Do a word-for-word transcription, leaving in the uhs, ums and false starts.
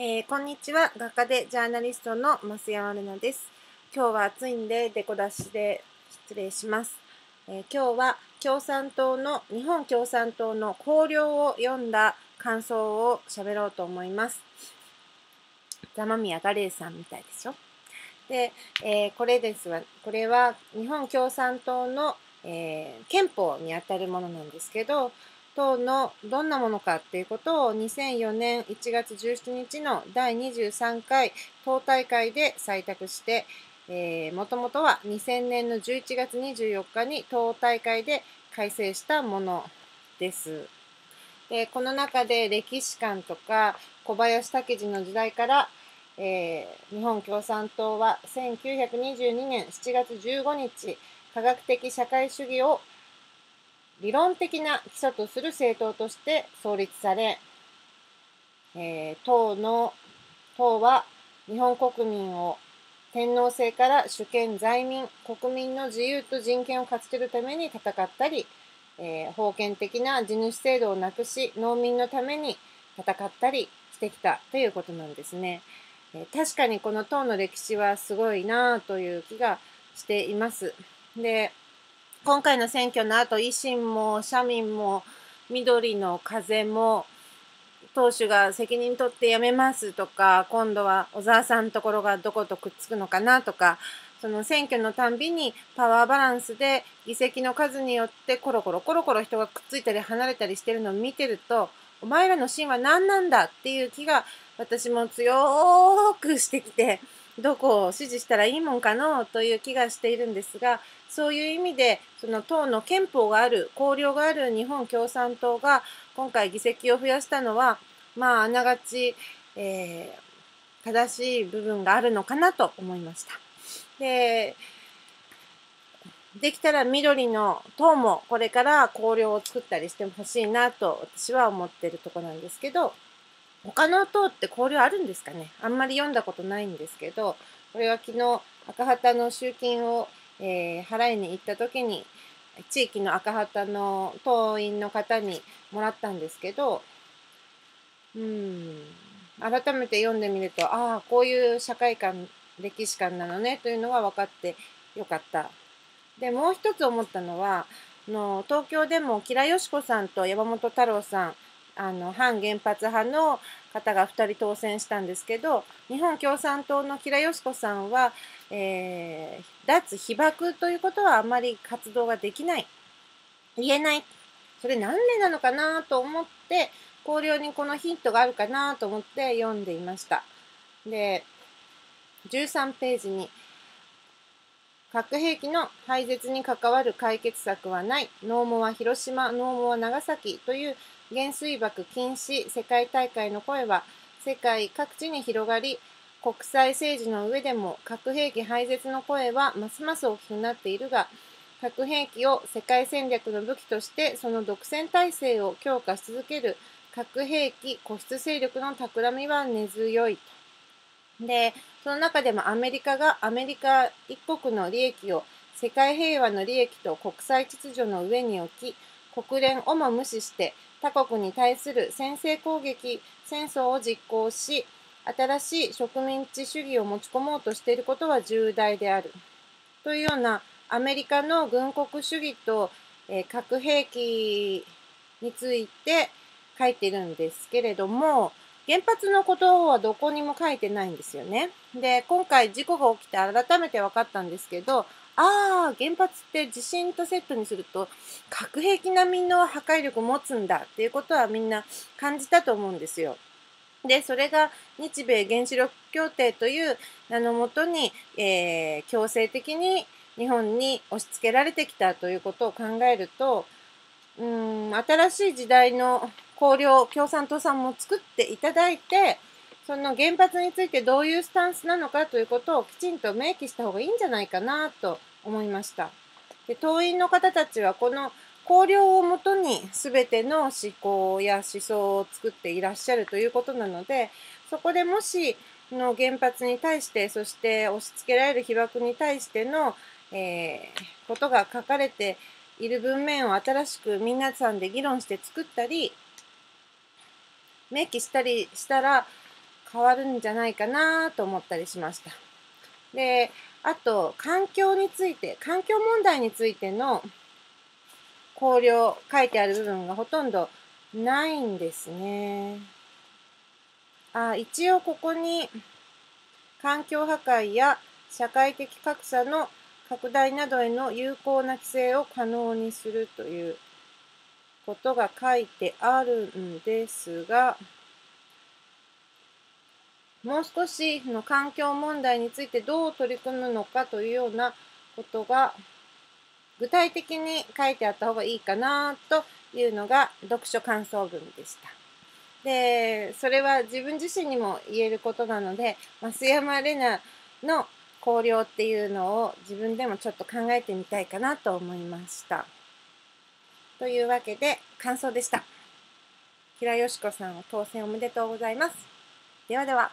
えー、こんにちは、画家でジャーナリストの増山瑠奈です。今日は暑いんでデコ出しで失礼します。えー、今日は共産党の日本共産党の綱領を読んだ感想を喋ろうと思います。ザマミヤガレイさんみたいでしょ。で、えー、これですわこれは日本共産党の、えー、憲法にあたるものなんですけど、党のどんなものかっていうことをにせんよねんいちがつじゅうしちにちのだいにじゅうさんかい党大会で採択して、えー、もともとはにせんねんのじゅういちがつにじゅうよっかに党大会で改正したものです。で、この中で歴史観とか小林武二の時代から、えー、日本共産党はせんきゅうひゃくにじゅうにねんしちがつじゅうごにち科学的社会主義を理論的な基礎とする政党として創立され、えー、党の、党は日本国民を天皇制から主権在民、国民の自由と人権を勝ち取るために戦ったり、えー、封建的な地主制度をなくし、農民のために戦ったりしてきたということなんですね。えー、確かにこの党の歴史はすごいなという気がしています。で、今回の選挙の後、維新も社民も緑の風も党首が責任取って辞めますとか、今度は小沢さんのところがどことくっつくのかなとか、その選挙のたんびにパワーバランスで議席の数によってコロコロコロコロ人がくっついたり離れたりしてるのを見てると、お前らの芯は何なんだっていう気が私も強くしてきて、どこを支持したらいいもんかのという気がしているんですが、そういう意味でその党の憲法がある、綱領がある日本共産党が今回議席を増やしたのは、まああながち、えー、正しい部分があるのかなと思いました。で、できたら緑の党もこれから綱領を作ったりしてほしいなと私は思ってるとこなんですけど、他の党って綱領あるんですかね。あんまり読んだことないんですけど、これは昨日赤旗の集金を、えー、払いに行った時に地域の赤旗の党員の方にもらったんですけど、うーん改めて読んでみると、ああこういう社会観歴史観なのねというのが分かってよかった。でもう一つ思ったのは、の東京でも吉良よし子さんと山本太郎さん、あの反原発派の方がふたり当選したんですけど、日本共産党の吉良よし子さんは、えー、脱被爆ということはあまり活動ができない、言えない、それなんでなのかなと思って、綱領にこのヒントがあるかなと思って読んでいました。で、じゅうさんページに「核兵器の廃絶に関わる解決策はない、ノーモア広島、ノーモア長崎」という原水爆禁止世界大会の声は世界各地に広がり、国際政治の上でも核兵器廃絶の声はますます大きくなっているが、核兵器を世界戦略の武器としてその独占体制を強化し続ける核兵器固執勢力の企みは根強いと。で、その中でもアメリカがアメリカ一国の利益を世界平和の利益と国際秩序の上に置き、国連をも無視して他国に対する先制攻撃、戦争を実行し、新しい植民地主義を持ち込もうとしていることは重大である。というようなアメリカの軍国主義と、えー、核兵器について書いてるんですけれども、原発のことはどこにも書いてないんですよね。で、今回事故が起きて改めて分かったんですけど、ああ、原発って地震とセットにすると核兵器並みの破壊力を持つんだっていうことはみんな感じたと思うんですよ。で、それが日米原子力協定という名のもとに、えー、強制的に日本に押し付けられてきたということを考えると、うーん新しい時代の綱領、共産党さんも作っていただいて、その原発についてどういうスタンスなのかということをきちんと明記した方がいいんじゃないかなと思いました。で、党員の方たちはこの綱領をもとに全ての思考や思想を作っていらっしゃるということなので、そこでもしの原発に対して、そして押し付けられる被爆に対しての、えー、ことが書かれている文面を新しく皆さんで議論して作ったり、明記したりしたら、変わるんじゃないかなと思ったりしました。で、あと環境について、環境問題についての考慮、書いてある部分がほとんどないんですね。あ、一応ここに環境破壊や社会的格差の拡大などへの有効な規制を可能にするということが書いてあるんですが、もう少しの環境問題についてどう取り組むのかというようなことが具体的に書いてあった方がいいかなというのが読書感想文でした。で、それは自分自身にも言えることなので、増山玲奈の考慮っていうのを自分でもちょっと考えてみたいかなと思いました。というわけで感想でした。吉良よし子さん、当選おめでとうございます。ではでは。